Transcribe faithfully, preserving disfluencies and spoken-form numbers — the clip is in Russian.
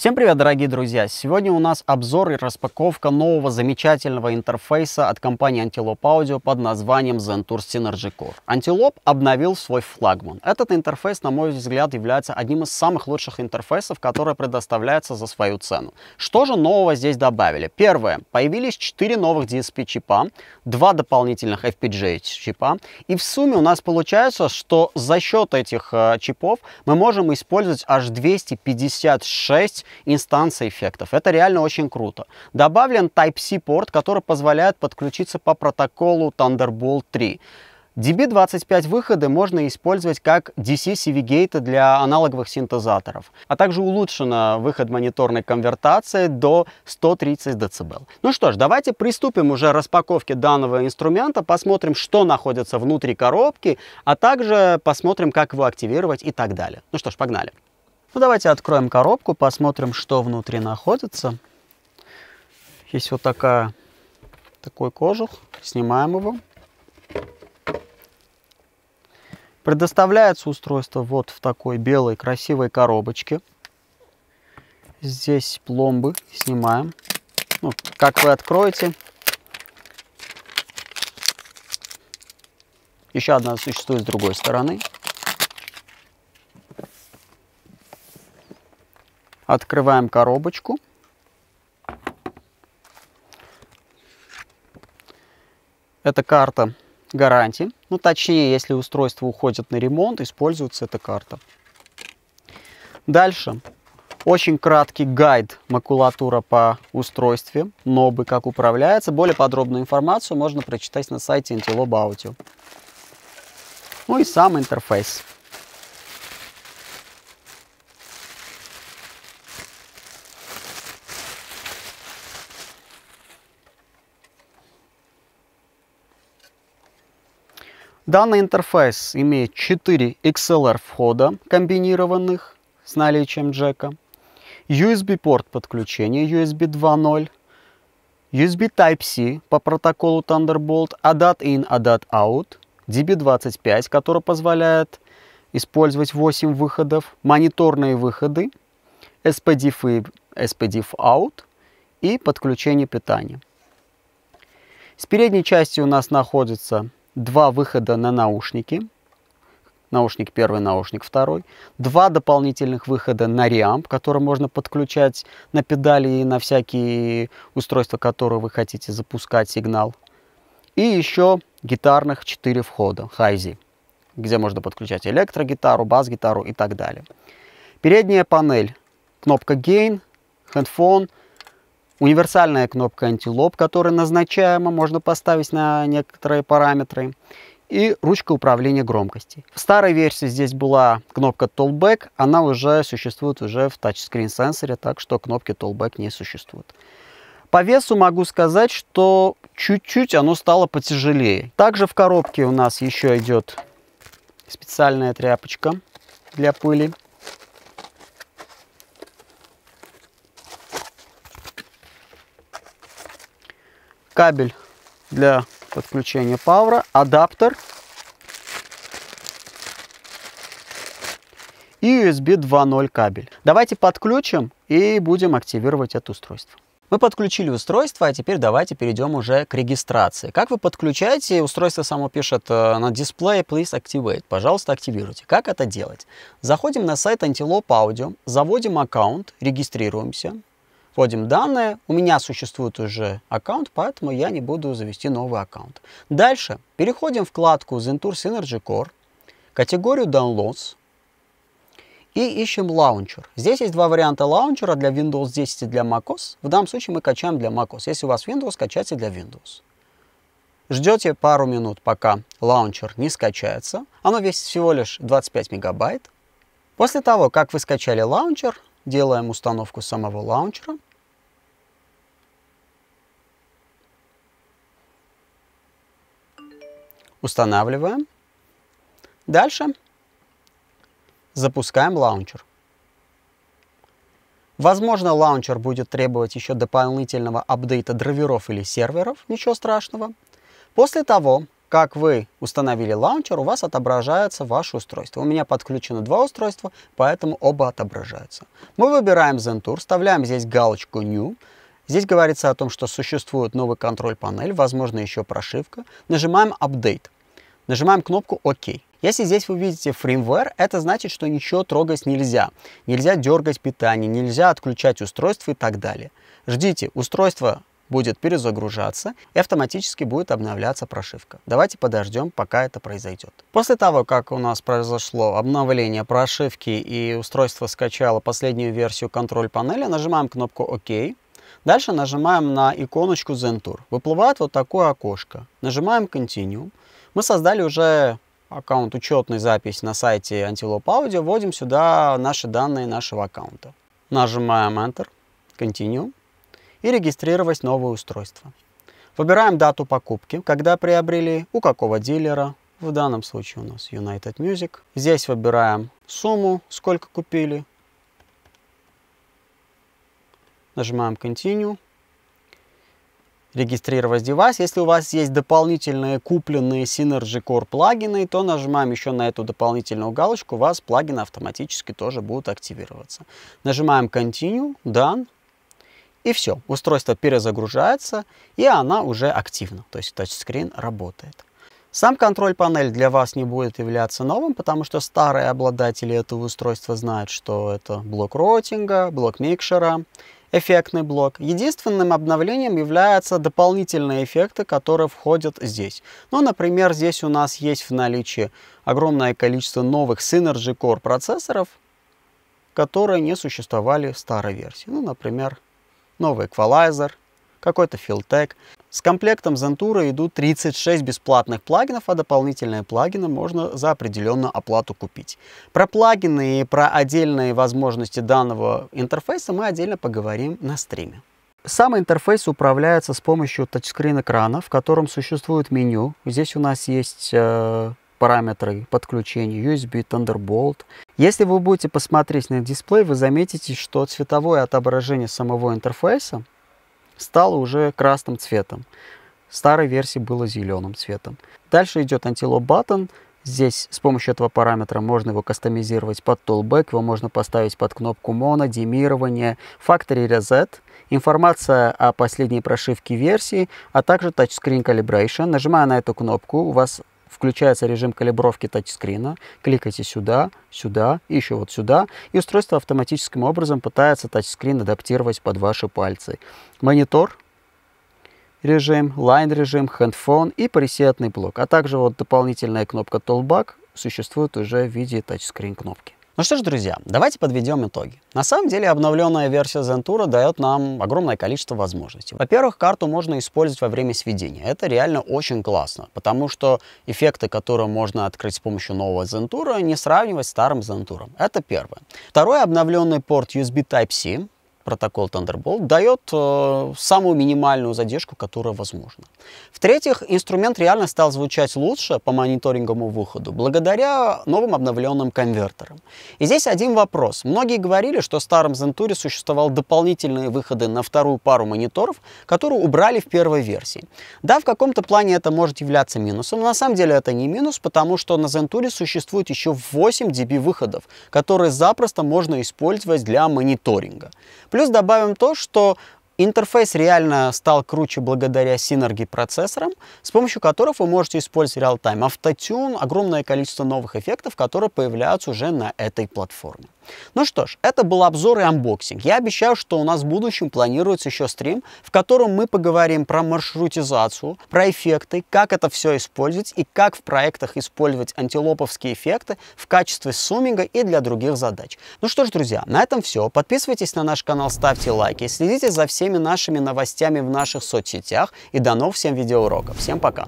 Всем привет, дорогие друзья! Сегодня у нас обзор и распаковка нового замечательного интерфейса от компании Antelope Audio под названием Zen Tour Synergy Core. Antelope обновил свой флагман. Этот интерфейс, на мой взгляд, является одним из самых лучших интерфейсов, которые предоставляются за свою цену. Что же нового здесь добавили? Первое. Появились четыре новых ди эс пи чипа, два дополнительных эф пи джи эй чипа. И в сумме у нас получается, что за счет этих э, чипов мы можем использовать аж двести пятьдесят шесть инстанции эффектов. Это реально очень круто. Добавлен Type-C порт, который позволяет подключиться по протоколу Thunderbolt три. ди би двадцать пять выходы можно использовать как ди си си ви гейт для аналоговых синтезаторов, а также улучшено выход мониторной конвертации до ста тридцати децибел. Ну что ж, давайте приступим уже к распаковке данного инструмента, посмотрим, что находится внутри коробки, а также посмотрим, как его активировать и так далее. Ну что ж, погнали. Ну, давайте откроем коробку, посмотрим, что внутри находится. Есть вот такая, такой кожух, снимаем его. Предоставляется устройство вот в такой белой красивой коробочке. Здесь пломбы снимаем. Ну, как вы откроете, еще одна существует с другой стороны. Открываем коробочку. Это карта гарантии. Ну, точнее, если устройство уходит на ремонт, используется эта карта. Дальше. Очень краткий гайд, макулатура по устройству, нобы, как управляется. Более подробную информацию можно прочитать на сайте Antelope Audio. Ну и сам интерфейс. Данный интерфейс имеет четыре икс эл эр входа, комбинированных с наличием джека, ю эс би порт подключения ю эс би два ноль, ю эс би Type-C по протоколу Thunderbolt, а дат ин, а дат аут, ди би двадцать пять, который позволяет использовать восемь выходов, мониторные выходы, эс пи ди ай эф и эс пи ди ай эф аут и подключение питания. С передней части у нас находится два выхода на наушники, наушник первый, наушник второй, два дополнительных выхода на реамп, который можно подключать на педали и на всякие устройства, которые вы хотите запускать сигнал, и еще гитарных четыре входа Hi-Z, где можно подключать электрогитару, бас-гитару и так далее. Передняя панель, кнопка Gain, Headphone, универсальная кнопка Antelope, которая назначаема, можно поставить на некоторые параметры. И ручка управления громкостью. В старой версии здесь была кнопка Tollback, она уже существует уже в тачскрин-сенсоре, так что кнопки Tollback не существует. По весу могу сказать, что чуть-чуть оно стало потяжелее. Также в коробке у нас еще идет специальная тряпочка для пыли. Кабель для подключения пауэра, адаптер и ю эс би два ноль кабель. Давайте подключим и будем активировать это устройство. Мы подключили устройство, а теперь давайте перейдем уже к регистрации. Как вы подключаете, устройство само пишет на дисплее «Please activate», пожалуйста, активируйте. Как это делать? Заходим на сайт Antelope Audio, заводим аккаунт, регистрируемся. Вводим данные. У меня существует уже аккаунт, поэтому я не буду завести новый аккаунт. Дальше переходим в вкладку Zen Tour Synergy Core, категорию Downloads и ищем лаунчер. Здесь есть два варианта лаунчера для Windows десять и для macOS. В данном случае мы качаем для macOS. Если у вас Windows, качайте для Windows. Ждете пару минут, пока лаунчер не скачается. Оно весит всего лишь двадцать пять мегабайт. После того, как вы скачали лаунчер, делаем установку самого лаунчера. Устанавливаем. Дальше запускаем лаунчер. Возможно, лаунчер будет требовать еще дополнительного апдейта драйверов или серверов. Ничего страшного. После того, как вы установили лаунчер, у вас отображается ваше устройство. У меня подключено два устройства, поэтому оба отображаются. Мы выбираем Zen Tour, вставляем здесь галочку New. Здесь говорится о том, что существует новый контроль-панель, возможно, еще прошивка. Нажимаем Update. Нажимаем кнопку ОК. Если здесь вы видите firmware, это значит, что ничего трогать нельзя. Нельзя дергать питание, нельзя отключать устройство и так далее. Ждите, устройство будет перезагружаться и автоматически будет обновляться прошивка. Давайте подождем, пока это произойдет. После того, как у нас произошло обновление прошивки и устройство скачало последнюю версию контроль-панели, нажимаем кнопку ОК. Дальше нажимаем на иконочку Zen Tour. Выплывает вот такое окошко. Нажимаем Continue. Мы создали уже аккаунт учетной записи на сайте Antelope Audio. Вводим сюда наши данные нашего аккаунта. Нажимаем Enter, Continue. И регистрировать новое устройство. Выбираем дату покупки, когда приобрели, у какого дилера. В данном случае у нас United Music. Здесь выбираем сумму, сколько купили. Нажимаем Continue. Регистрировать девайс. Если у вас есть дополнительные купленные Synergy Core плагины, то нажимаем еще на эту дополнительную галочку, у вас плагины автоматически тоже будут активироваться. Нажимаем Continue, Done. И все, устройство перезагружается, и она уже активна, то есть тачскрин работает. Сам контроль-панель для вас не будет являться новым, потому что старые обладатели этого устройства знают, что это блок роутинга, блок микшера, эффектный блок. Единственным обновлением являются дополнительные эффекты, которые входят здесь. Ну, например, здесь у нас есть в наличии огромное количество новых Synergy Core процессоров, которые не существовали в старой версии. Ну, например, новый эквалайзер, какой-то FieldTech. С комплектом Zen Tour идут тридцать шесть бесплатных плагинов, а дополнительные плагины можно за определенную оплату купить. Про плагины и про отдельные возможности данного интерфейса мы отдельно поговорим на стриме. Сам интерфейс управляется с помощью тачскрин-экрана, в котором существует меню. Здесь у нас есть э, параметры подключения ю эс би, Thunderbolt. Если вы будете посмотреть на дисплей, вы заметите, что цветовое отображение самого интерфейса стало уже красным цветом. В старой версии было зеленым цветом. Дальше идет Antelope Button. Здесь с помощью этого параметра можно его кастомизировать под Toolback. Его можно поставить под кнопку Mono, демирование, Factory Reset, информация о последней прошивке версии, а также Touchscreen Calibration. Нажимая на эту кнопку, у вас включается режим калибровки тачскрина. Кликайте сюда, сюда, и еще вот сюда. И устройство автоматическим образом пытается тачскрин адаптировать под ваши пальцы. Монитор режим, лайн режим, хендфон и пресетный блок. А также вот дополнительная кнопка Toolback существует уже в виде тачскрин кнопки. Ну что ж, друзья, давайте подведем итоги. На самом деле обновленная версия Zen Tour дает нам огромное количество возможностей. Во-первых, карту можно использовать во время сведения. Это реально очень классно, потому что эффекты, которые можно открыть с помощью нового Zen Tour, не сравнивать с старым Zen Tour. Это первое. Второе, обновленный порт ю эс би Type-C, протокол Thunderbolt, дает э, самую минимальную задержку, которая возможна. В-третьих, инструмент реально стал звучать лучше по мониторинговому выходу, благодаря новым обновленным конвертерам. И здесь один вопрос. Многие говорили, что в старом Zen Tour существовали дополнительные выходы на вторую пару мониторов, которые убрали в первой версии. Да, в каком-то плане это может являться минусом, но на самом деле это не минус, потому что на Zen Tour существует еще восемь дэ бэ выходов, которые запросто можно использовать для мониторинга. Плюс добавим то, что интерфейс реально стал круче благодаря Synergy процессорам, с помощью которых вы можете использовать Real-Time Auto-Tune, огромное количество новых эффектов, которые появляются уже на этой платформе. Ну что ж, это был обзор и анбоксинг. Я обещаю, что у нас в будущем планируется еще стрим, в котором мы поговорим про маршрутизацию, про эффекты, как это все использовать и как в проектах использовать антилоповские эффекты в качестве сумминга и для других задач. Ну что ж, друзья, на этом все. Подписывайтесь на наш канал, ставьте лайки, следите за всеми нашими новостями в наших соцсетях и до новых всем видеоуроков. Всем пока!